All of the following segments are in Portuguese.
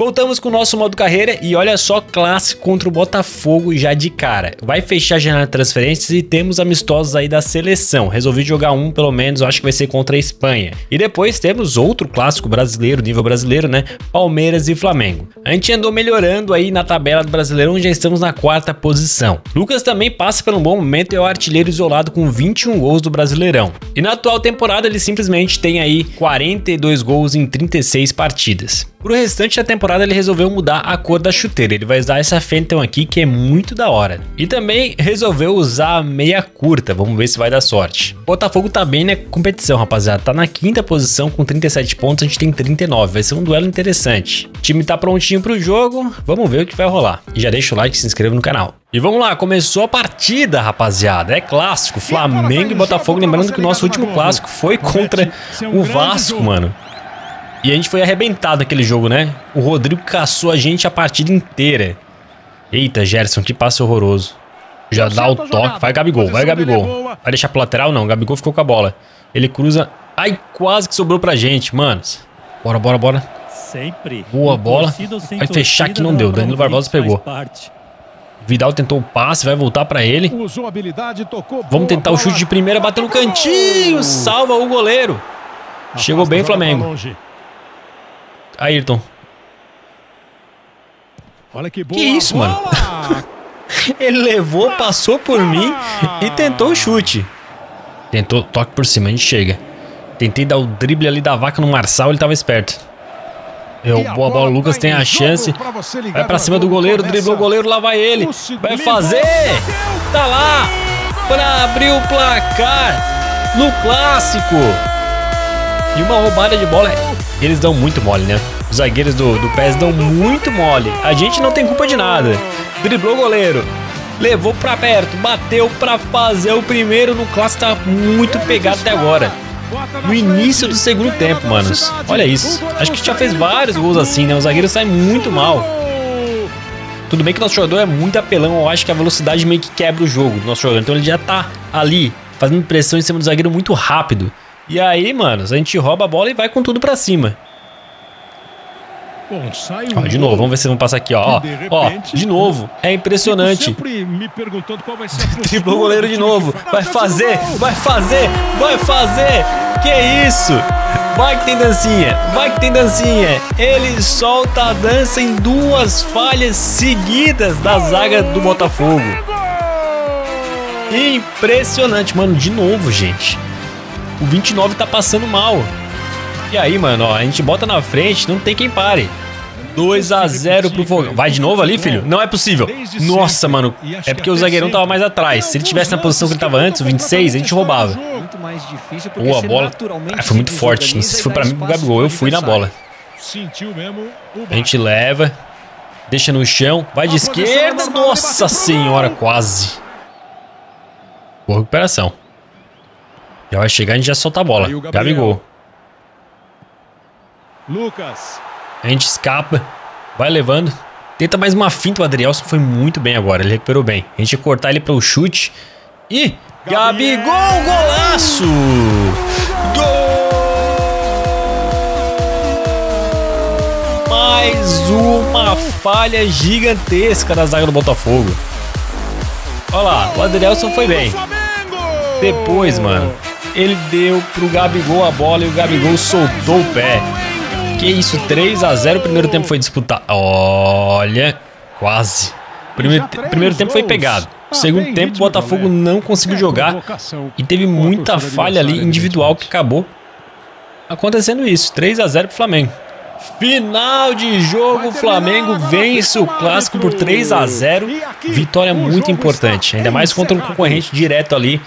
Voltamos com o nosso modo carreira e olha só, clássico contra o Botafogo já de cara. Vai fechar a janela de transferências e temos amistosos aí da seleção. Resolvi jogar um pelo menos, eu acho que vai ser contra a Espanha. E depois temos outro clássico brasileiro, nível brasileiro, né? Palmeiras e Flamengo. A gente andou melhorando aí na tabela do Brasileirão, já estamos na 4ª posição. Lucas também passa por um bom momento e é o artilheiro isolado com 21 gols do Brasileirão. E na atual temporada ele simplesmente tem aí 42 gols em 36 partidas. Pro restante da temporada ele resolveu mudar a cor da chuteira, ele vai usar essa Fenton aqui que é muito da hora. E também resolveu usar a meia curta, vamos ver se vai dar sorte. O Botafogo tá bem na competição, rapaziada, tá na 5ª posição com 37 pontos, a gente tem 39, vai ser um duelo interessante. O time tá prontinho pro jogo, vamos ver o que vai rolar. E já deixa o like e se inscreva no canal. E vamos lá, começou a partida, rapaziada, é clássico, Flamengo e Botafogo, lembrando que o nosso último clássico foi contra o Vasco, mano. E a gente foi arrebentado naquele jogo, né? O Rodrigo caçou a gente a partida inteira. Eita, Gerson, que passe horroroso. Já dá o toque, vai Gabigol, vai Gabigol. Vai deixar pro lateral? Não, Gabigol ficou com a bola. Ele cruza, ai, quase que sobrou pra gente, mano. Bora, bora, bora. Sempre. Boa bola, vai fechar que não deu, Danilo Barbosa pegou. Vidal tentou o passe, vai voltar pra ele. Vamos tentar o chute de primeira, bateu no cantinho, salva o goleiro. Chegou bem o Flamengo. Ayrton. Que isso, mano? Ele levou, passou por mim e tentou o chute. Tentou, toque por cima, a gente chega. Tentei dar o drible ali da vaca no Marçal, ele tava esperto. Boa bola, o Lucas tem a chance. Vai pra cima do goleiro, driblou o goleiro, lá vai ele. Vai fazer! Tá lá! Pra abrir o placar no clássico! E uma roubada de bola. Eles dão muito mole, né? Os zagueiros do PES dão muito mole. A gente não tem culpa de nada. Driblou o goleiro. Levou pra perto, bateu pra fazer o primeiro no clássico. Tá muito pegado até agora. No início do segundo tempo, manos. Olha isso. Acho que já fez vários gols assim, né? O zagueiro sai muito mal. Tudo bem que nosso jogador é muito apelão. Eu acho que a velocidade meio que quebra o jogo do nosso jogador. Então ele já tá ali, fazendo pressão em cima do zagueiro muito rápido. E aí, manos, a gente rouba a bola e vai com tudo pra cima. Ó, de novo, vamos ver se vão passar aqui, ó. Ó, de novo, é impressionante. Driblou o goleiro de novo. Vai fazer, vai fazer, vai fazer. Que isso? Vai que tem dancinha, vai que tem dancinha. Ele solta a dança em duas falhas seguidas da zaga do Botafogo. Impressionante, mano, de novo, gente. O 29 tá passando mal. E aí, mano, ó, a gente bota na frente, não tem quem pare. 2-0 pro Fogão. Vai de novo ali, filho? Não é possível. Nossa, mano, é porque o zagueirão tava mais atrás. Se ele tivesse na posição que ele tava antes, o 26, a gente roubava. Boa bola. Ah, foi muito forte. Não sei se foi pra mim pro Gabigol. Eu fui na bola. A gente leva. Deixa no chão. Vai de esquerda. Nossa senhora, quase. Boa recuperação. Já vai chegar, a gente já solta a bola. Gabigol. Lucas. A gente escapa. Vai levando. Tenta mais uma finta. O Adrielson foi muito bem agora. Ele recuperou bem. A gente ia cortar ele para o chute. E... Gabigol! Golaço! Gol! Mais uma falha gigantesca da zaga do Botafogo. Olha lá. O Adrielson foi bem. Depois, mano... Ele deu pro Gabigol a bola e o Gabigol soltou o pé. Que isso, 3-0. O primeiro tempo foi disputado. Olha, quase. Primeiro tempo foi pegado. O segundo tempo, o Botafogo não conseguiu jogar. E teve muita falha ali individual que acabou acontecendo isso. 3-0 pro Flamengo. Final de jogo, o Flamengo vence o clássico por 3-0. Vitória muito importante, ainda mais contra um concorrente direto ali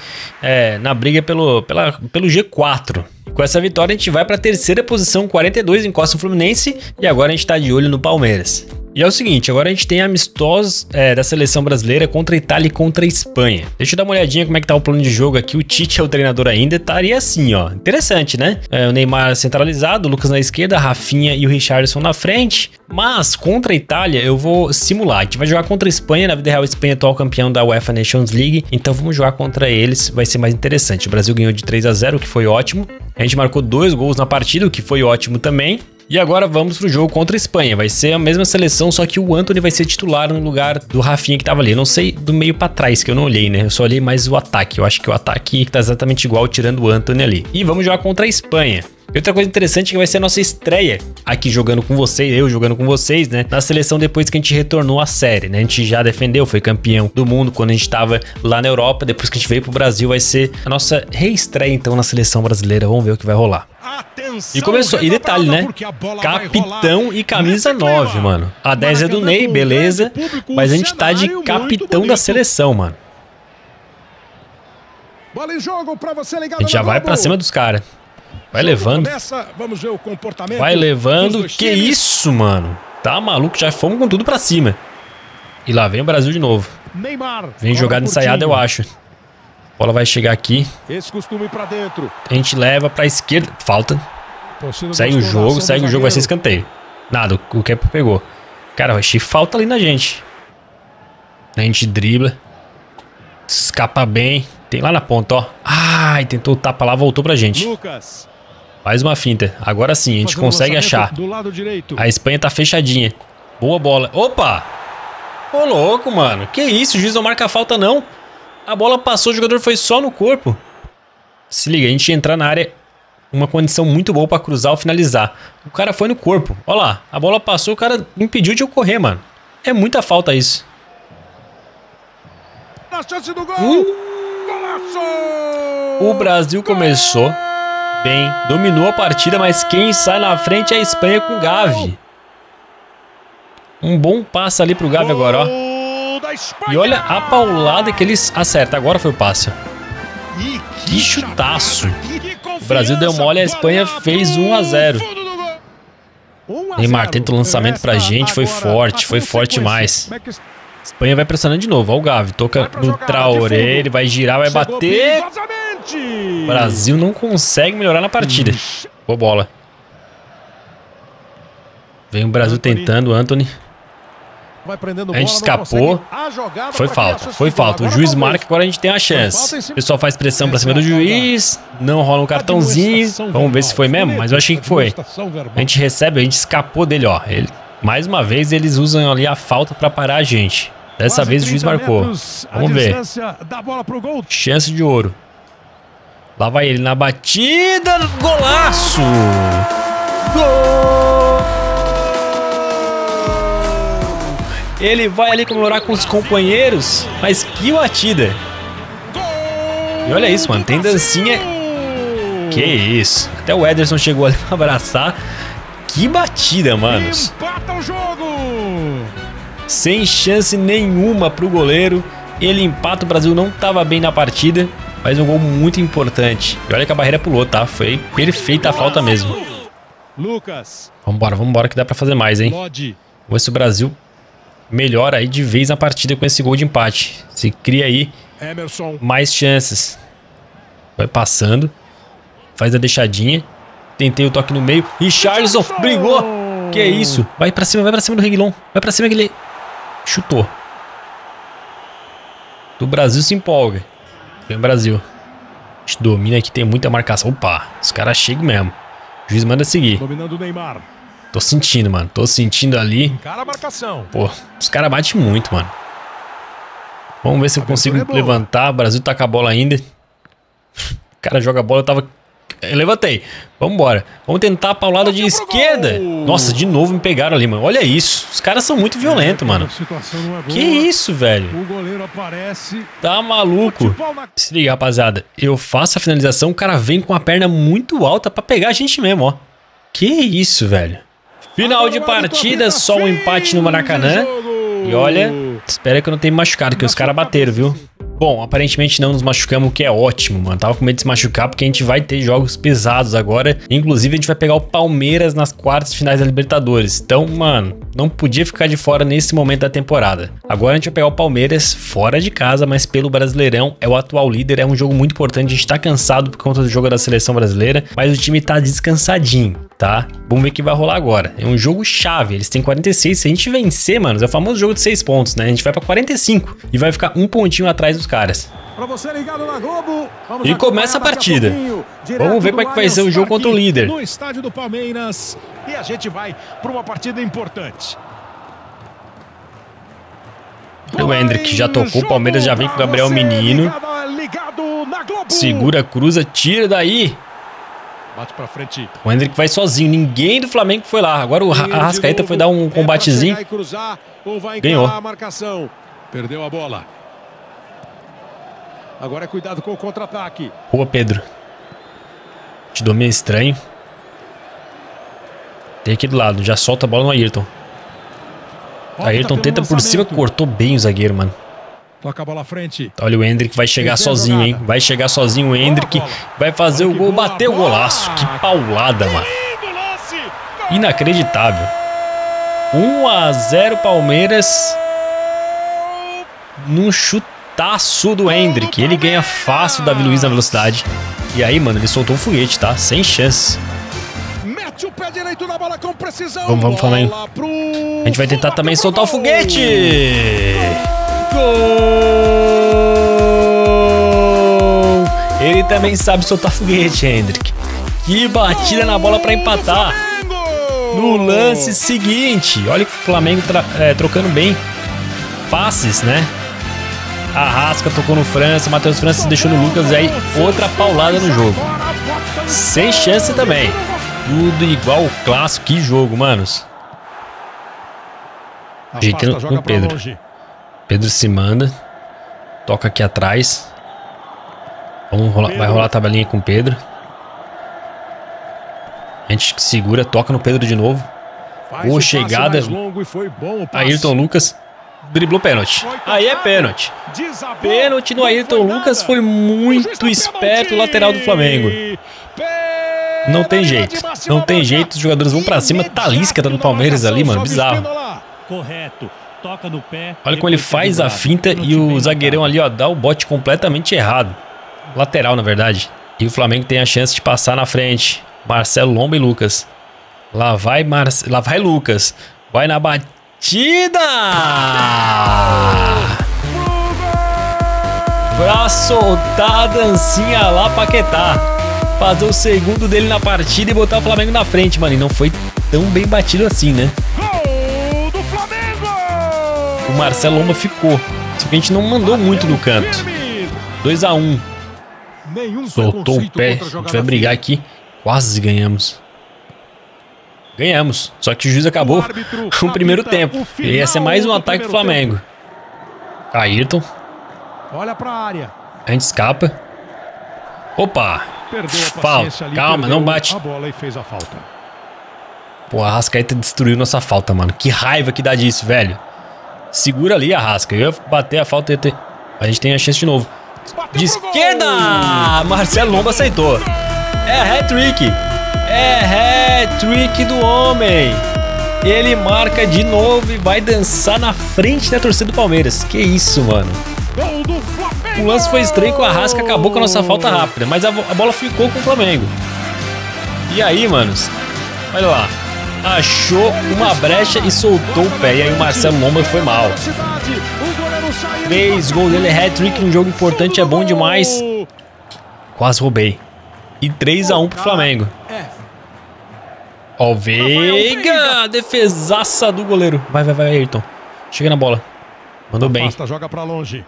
na briga pelo G4. Com essa vitória a gente vai para a 3ª posição, 42, encosta o Fluminense. E agora a gente está de olho no Palmeiras. E é o seguinte, agora a gente tem amistosos da seleção brasileira contra a Itália e contra a Espanha. Deixa eu dar uma olhadinha como é que tá o plano de jogo aqui. O Tite é o treinador ainda, estaria assim, ó. Interessante, né? O Neymar centralizado, o Lucas na esquerda, a Rafinha e o Richarlison na frente. Mas contra a Itália eu vou simular. A gente vai jogar contra a Espanha, na vida real a Espanha é atual campeão da UEFA Nations League. Então vamos jogar contra eles, vai ser mais interessante. O Brasil ganhou de 3-0, o que foi ótimo. A gente marcou 2 gols na partida, o que foi ótimo também. E agora vamos pro jogo contra a Espanha. Vai ser a mesma seleção, só que o Antony vai ser titular no lugar do Rafinha que tava ali. Eu não sei do meio pra trás, que eu não olhei, né? Eu só olhei mais o ataque. Eu acho que o ataque tá exatamente igual, tirando o Antony ali. E vamos jogar contra a Espanha. E outra coisa interessante é que vai ser a nossa estreia aqui jogando com vocês, eu jogando com vocês, né? Na seleção depois que a gente retornou à série, né? A gente já defendeu, foi campeão do mundo quando a gente tava lá na Europa. Depois que a gente veio pro Brasil, vai ser a nossa reestreia então na seleção brasileira. Vamos ver o que vai rolar. E começou, e detalhe, né? Capitão e camisa 9, mano. A 10 é do Ney, beleza. Mas a gente tá de capitão da seleção, mano. A gente já vai pra cima dos caras. Vai levando. Vamos ver o comportamento. Vai levando. Que isso, mano. Tá maluco? Já fomos com tudo pra cima. E lá vem o Brasil de novo. Neymar. Vem jogada ensaiada, eu acho. A bola vai chegar aqui. Esse costume pra dentro. A gente leva pra esquerda. Falta. Segue o jogo, vai ser escanteio. Nada, o Kepa pegou. Cara, eu achei falta ali na gente. A gente dribla. Escapa bem. Tem lá na ponta, ó. Ai, tentou o tapa lá, voltou pra gente. Lucas. Mais uma finta. Agora sim, a gente consegue achar. Do lado direito. A Espanha tá fechadinha. Boa bola. Opa! Ô, louco, mano. Que isso? O juiz não marca a falta, não. A bola passou, o jogador foi só no corpo. Se liga, a gente ia entrar na área. Uma condição muito boa pra cruzar ou finalizar. O cara foi no corpo. Olha lá. A bola passou, o cara impediu de eu correr, mano. É muita falta isso. Na chance do gol! Golaço! O Brasil começou bem, dominou a partida, mas quem sai na frente é a Espanha com o Gavi. Um bom passe ali pro Gavi agora, ó. E olha a paulada que eles acertam. Agora foi o passe. Que chutaço. O Brasil deu mole, a Espanha fez 1 a 0. Neymar tenta o lançamento pra gente, foi forte mais. A Espanha vai pressionando de novo, ó o Gavi, toca no Traoré, ele vai girar, vai bater. O Brasil não consegue melhorar na partida. Boa bola. Vem o Brasil tentando, o Antony. A gente escapou. Foi falta, o juiz marca, agora a gente tem a chance. O pessoal faz pressão pra cima do juiz, não rola um cartãozinho. Vamos ver se foi mesmo, mas eu achei que foi. A gente recebe, a gente escapou dele, ó. Ele, mais uma vez eles usam ali a falta pra parar a gente. Dessa vez o juiz marcou. Vamos ver. Chance de ouro. Lá vai ele na batida. Golaço! Gol! Ele vai ali comemorar com os companheiros. Mas que batida! E olha isso, mano. Tem dancinha. Que isso. Até o Ederson chegou ali pra abraçar. Que batida, manos. Empata o jogo. Sem chance nenhuma pro goleiro. Ele empata. O Brasil não tava bem na partida. Mas um gol muito importante. E olha que a barreira pulou, tá? Foi perfeita a falta mesmo. Lucas. Vambora que dá pra fazer mais, hein? Lodi. Vamos ver se o Brasil melhora aí de vez na partida com esse gol de empate. Se cria aí mais chances. Vai passando. Faz a deixadinha. Tentei o toque no meio. Richarlison brigou. Que isso? Vai pra cima do Reguilon. Vai pra cima que ele chutou. O Brasil se empolga. Vem o Brasil. A gente domina aqui, tem muita marcação. Opa, os caras chegam mesmo. O juiz manda seguir. Dominando o Neymar. Tô sentindo, mano. Tô sentindo ali. Pô, os caras batem muito, mano. Vamos ver se eu consigo levantar. O Brasil tá com a bola ainda. O cara joga a bola, eu levantei. Vamos embora. Vamos tentar a paulada de esquerda. Nossa, de novo me pegaram ali, mano. Olha isso. Os caras são muito violentos, mano. Que isso, velho. Tá maluco. Se liga, rapaziada. Eu faço a finalização. O cara vem com a perna muito alta pra pegar a gente mesmo, ó. Que isso, velho. Final de partida. Só um empate no Maracanã. E olha... Espera que eu não tenha me machucado, que os caras bateram, viu? Bom, aparentemente não nos machucamos, o que é ótimo, mano. Tava com medo de se machucar, porque a gente vai ter jogos pesados agora. Inclusive, a gente vai pegar o Palmeiras nas quartas de finais da Libertadores. Então, mano, não podia ficar de fora nesse momento da temporada. Agora a gente vai pegar o Palmeiras fora de casa, mas pelo Brasileirão. É o atual líder, é um jogo muito importante. A gente tá cansado por conta do jogo da seleção brasileira, mas o time tá descansadinho, tá? Vamos ver o que vai rolar agora. É um jogo chave, eles têm 46. Se a gente vencer, mano, é o famoso jogo de 6 pontos, né? A gente vai pra 45 e vai ficar um pontinho atrás dos caras. Pra você ligado na Globo, e começa a partida. Vamos ver como é que vai ser o jogo contra o líder. No estádio do Palmeiras. E a gente vai para uma partida importante. O Hendrick já tocou, o Palmeiras já vem com o Gabriel Menino. Segura a cruza, tira daí. Bate pra frente. O Hendrick vai sozinho, ninguém do Flamengo foi lá. Agora o Arrascaeta foi dar um combatezinho. Ganhou. Perdeu a bola. Agora é cuidado com o contra-ataque. Boa, Pedro. Te dou meio estranho. Tem aqui do lado, já solta a bola no Ayrton. Ayrton tenta por cima, cortou bem o zagueiro, mano. Toca a bola à frente. Olha, o Hendrick vai chegar sozinho, hein? Vai chegar sozinho o Hendrick. Vai fazer o gol, bater o golaço. Que paulada, mano. Inacreditável. 1 a 0 Palmeiras. Num chutaço do Hendrick. Ele ganha fácil o Davi Luiz na velocidade. E aí, mano, ele soltou um foguete, tá? Sem chance. O pé direito na bola com precisão. Vamos falar, hein? A gente vai tentar também soltar o foguete. Gol! Ele também sabe soltar foguete, Hendrick. Que batida na bola para empatar. No lance seguinte. Olha que o Flamengo trocando bem. Passes, né? Arrasca tocou no França. Matheus França deixou no Lucas. E aí, outra paulada no jogo. Sem chance também. Tudo igual o clássico. Que jogo, manos. Ajeitando com o Pedro. Pedro se manda. Toca aqui atrás. Vamos rolar, vai rolar a tabelinha com o Pedro. A gente segura, toca no Pedro de novo. Boa chegada. Ayrton Lucas driblou pênalti. Aí é pênalti. Pênalti no Ayrton Lucas. Foi muito esperto o lateral do Flamengo. Não tem jeito, não tem jeito. Os jogadores vão pra cima. Talisca tá no Palmeiras ali, mano. Bizarro. Olha como ele faz a finta e o zagueirão ali, ó, dá o bote completamente errado. Lateral, na verdade. E o Flamengo tem a chance de passar na frente. Marcelo Lomba e Lucas. Lá vai Lucas. Vai na batida! Pra soltar a dancinha lá, Paquetá. Fazer o segundo dele na partida e botar o Flamengo na frente, mano. E não foi tão bem batido assim, né? Gol do Flamengo! O Marcelo Lomba ficou. Só que a gente não mandou muito no canto. 2 a 1. Soltou o pé. A gente vai brigar aqui. Quase ganhamos. Ganhamos. Só que o juiz acabou o primeiro tempo. E esse é mais um ataque do Flamengo. Ayrton. Olha pra área. A gente escapa. Opa! Falta, calma, não bate. A bola e fez a falta. Pô, a Arrascaeta destruiu nossa falta, mano. Que raiva que dá disso, velho. Segura ali, Arrasca. Eu ia bater a falta e ia ter. A gente tem a chance de novo. De esquerda! Marcelo Lomba aceitou. É hat-trick. É hat-trick do homem. Ele marca de novo e vai dançar na frente da torcida do Palmeiras. Que isso, mano. O lance foi estranho, com a Arrasca acabou com a nossa falta rápida, mas a bola ficou com o Flamengo. E aí, manos, olha lá, achou uma brecha e soltou o pé. E aí o Marcelo Lomba foi mal. 3 gols dele, hat-trick num jogo importante, é bom demais. Quase roubei. E 3 a 1 pro Flamengo. Ó o Veiga, defesaça do goleiro. Vai, Ayrton. Chega na bola. Mandou bem. Joga pra longe.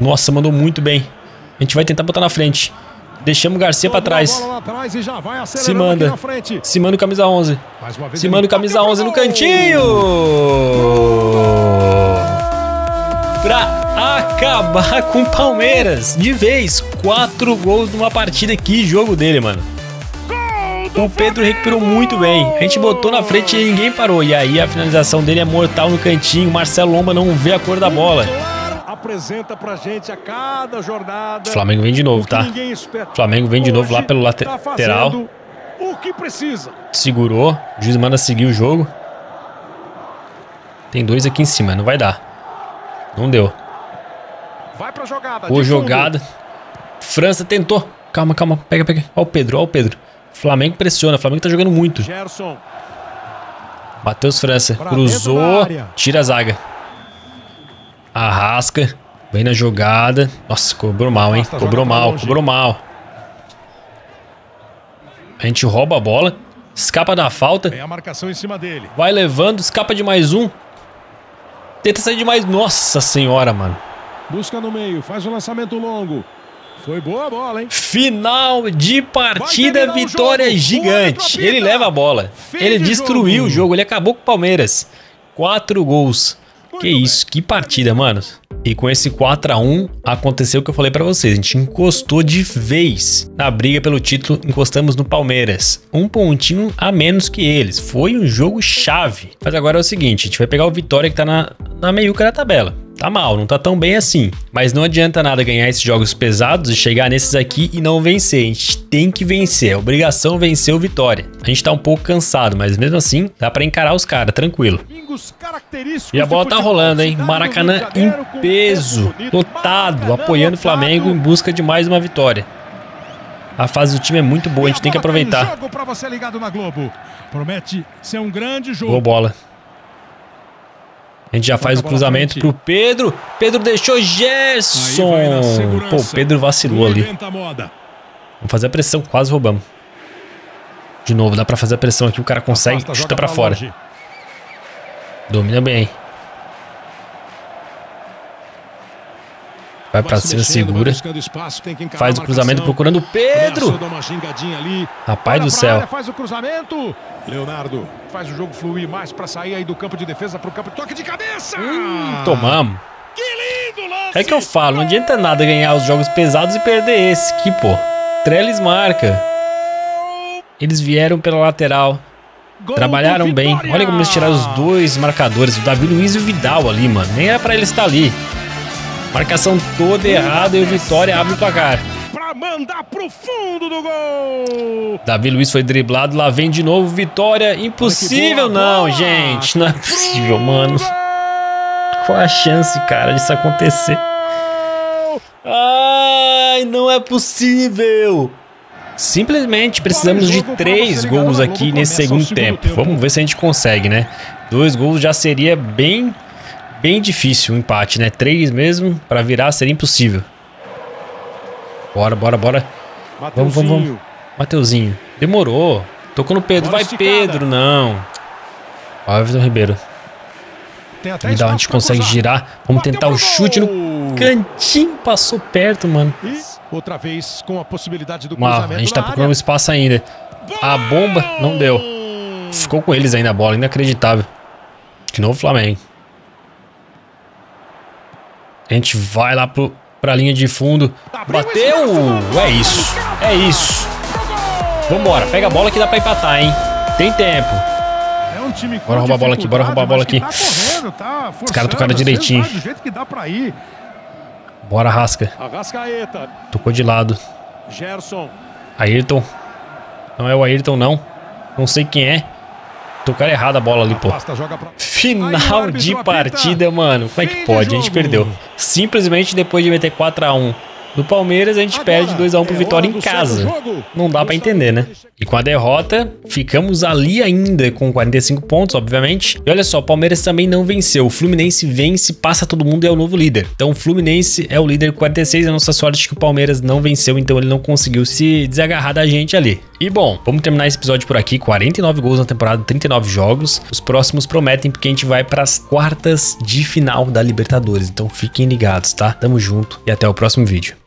Nossa, mandou muito bem. A gente vai tentar botar na frente. Deixamos o Garcia pra trás. Se manda. Se manda o camisa 11. Se manda o camisa 11 no cantinho. Pra acabar com o Palmeiras. De vez. 4 gols numa partida. Que jogo dele, mano. O Pedro recuperou muito bem. A gente botou na frente e ninguém parou. E aí a finalização dele é mortal no cantinho. Marcelo Lomba não vê a cor da bola. Apresenta pra gente a cada jornada. Flamengo vem de novo, tá? Flamengo vem de novo lá pelo lateral. O que precisa. Segurou. O juiz manda seguir o jogo. Tem 2 aqui em cima. Não vai dar. Não deu. Vai pra jogada. Boa jogada. França tentou. Calma. Pega. Ó o Pedro. Flamengo pressiona. Flamengo tá jogando muito. Gerson. Matheus França. Cruzou. Tira a zaga. Arrasca, vem na jogada. Nossa, cobrou mal, hein? Cobrou mal. A gente rouba a bola. Escapa da falta. Tem a marcação em cima dele. Vai levando, escapa de mais um. Tenta sair de mais... Nossa senhora, mano. Busca no meio, faz o lançamento longo. Foi boa a bola, hein? Final de partida, vitória gigante. Ele leva a bola. Ele destruiu o jogo, ele acabou com o Palmeiras. 4 gols. Que isso, que partida, mano. E com esse 4 a 1, aconteceu o que eu falei pra vocês. A gente encostou de vez na briga pelo título, encostamos no Palmeiras. Um pontinho a menos que eles. Foi um jogo chave. Mas agora é o seguinte, a gente vai pegar o Vitória que tá na meiuca da tabela. Tá mal, não tá tão bem assim. Mas não adianta nada ganhar esses jogos pesados e chegar nesses aqui e não vencer. A gente tem que vencer, é obrigação vencer o Vitória. A gente tá um pouco cansado, mas mesmo assim dá pra encarar os caras, tranquilo. E a bola tá rolando, hein? Maracanã em peso, lotado, apoiando o Flamengo em busca de mais uma vitória. A fase do time é muito boa, a gente tem que aproveitar. Boa bola. A gente já faz o cruzamento pro Pedro. Pedro deixou Gerson. Pô, o Pedro vacilou ali. Vamos fazer a pressão. Quase roubamos. De novo, dá pra fazer a pressão aqui. O cara consegue, chuta pra fora. Domina bem. Vai pra cima, segura. Faz o cruzamento procurando o Pedro. Rapaz do céu. Faz o cruzamento. Leonardo faz o jogo fluir mais pra sair aí do campo de defesa pro campo de toque de cabeça. Tomamos. Que lindo lance. É que eu falo, não adianta nada ganhar os jogos pesados e perder esse aqui, pô. Trellis marca. Eles vieram pela lateral. Trabalharam bem. Olha como eles tiraram os dois marcadores, o Davi Luiz e o Vidal ali, mano. Nem era pra eles estar ali. Marcação toda errada e o Vitória abre o placar. Pra mandar pro fundo do gol. Davi Luiz foi driblado, lá vem de novo Vitória. Impossível, não, gente. Não é possível, mano. Qual a chance, cara, disso acontecer? Ai, não é possível. Simplesmente precisamos de 3 gols aqui nesse segundo tempo. Vamos ver se a gente consegue, né? 2 gols já seria bem difícil o empate, né? 3 mesmo, pra virar seria impossível. Bora, bora, bora. Vamos. Mateuzinho. Demorou. Tocou no Pedro. Vai, Pedro. Não. Olha o Vitor Ribeiro. Me dá, a gente consegue girar. Vamos tentar o chute no cantinho. Passou perto, mano. Outra vez com a possibilidade do cruzamento. A gente tá procurando espaço ainda. A bomba não deu. Ficou com eles ainda a bola. Inacreditável. De novo o Flamengo. A gente vai lá pra linha de fundo. Bateu! É isso. É isso. Vambora. Pega a bola que dá pra empatar, hein? Tem tempo. Bora roubar a bola aqui. Bora roubar a bola aqui. Os caras tocaram direitinho. Bora, Arrascaeta. Tocou de lado. Ayrton. Não é o Ayrton, não. Não sei quem é. Tocaram errado a bola ali, pô. Final de partida, mano. Como é que pode? A gente perdeu. Simplesmente depois de meter 4 a 1 no Palmeiras, a gente perde 2 a 1 pro Vitória em casa. Não dá pra entender, né? E com a derrota, ficamos ali ainda com 45 pontos, obviamente. E olha só, o Palmeiras também não venceu. O Fluminense vence, passa todo mundo e é o novo líder. Então o Fluminense é o líder com 46. É a nossa sorte que o Palmeiras não venceu, então ele não conseguiu se desagarrar da gente ali. E bom, vamos terminar esse episódio por aqui. 49 gols na temporada, 39 jogos. Os próximos prometem, porque a gente vai para as quartas de final da Libertadores. Então fiquem ligados, tá? Tamo junto e até o próximo vídeo.